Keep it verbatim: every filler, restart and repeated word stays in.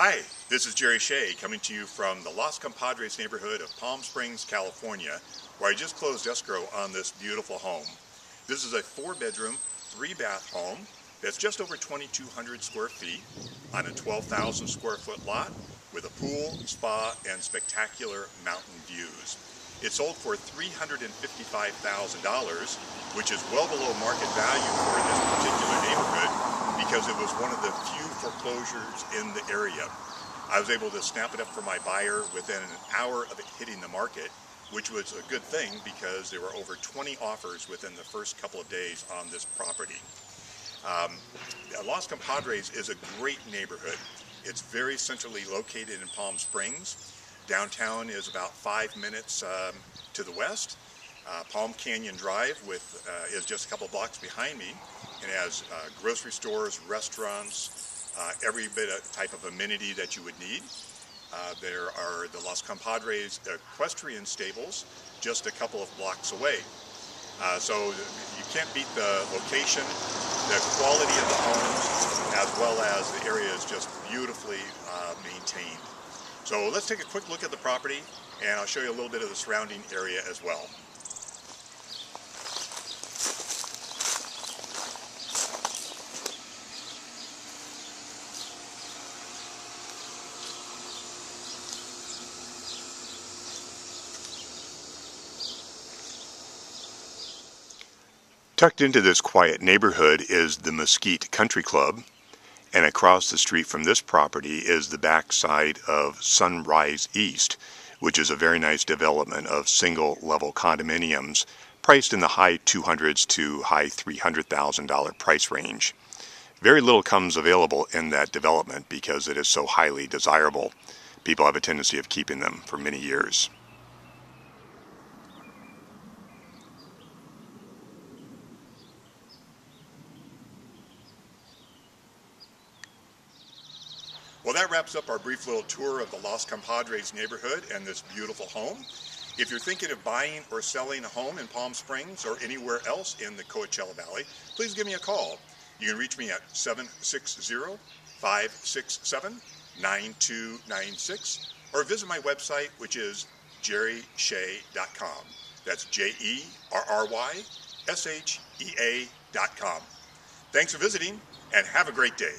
Hi, this is Jerry Shea coming to you from the Los Compadres neighborhood of Palm Springs, California, where I just closed escrow on this beautiful home. This is a four-bedroom, three-bath home that's just over twenty-two hundred square feet on a twelve thousand square foot lot with a pool, spa, and spectacular mountain views. It sold for three hundred fifty-five thousand dollars, which is well below market value for this particular neighborhood because it was one of the few foreclosures in the area. I was able to snap it up for my buyer within an hour of it hitting the market, which was a good thing because there were over twenty offers within the first couple of days on this property. Um, Los Compadres is a great neighborhood. It's very centrally located in Palm Springs. Downtown is about five minutes um, to the west. Uh, Palm Canyon Drive with, uh, is just a couple blocks behind me, and has uh, grocery stores, restaurants, uh, every bit of type of amenity that you would need. Uh, there are the Los Compadres equestrian stables just a couple of blocks away. Uh, so you can't beat the location, the quality of the homes, as well as the area is just beautifully uh, maintained. So let's take a quick look at the property, and I'll show you a little bit of the surrounding area as well. Tucked into this quiet neighborhood is the Mesquite Country Club, and across the street from this property is the backside of Sunrise East, which is a very nice development of single-level condominiums priced in the high two hundreds to high three hundred thousand dollar price range. Very little comes available in that development because it is so highly desirable. People have a tendency of keeping them for many years. Well, that wraps up our brief little tour of the Los Compadres neighborhood and this beautiful home. If you're thinking of buying or selling a home in Palm Springs or anywhere else in the Coachella Valley, please give me a call. You can reach me at seven six zero, five six seven, nine two nine six or visit my website, which is jerry shea dot com. That's J E R R Y S H E A dot com. Thanks for visiting and have a great day.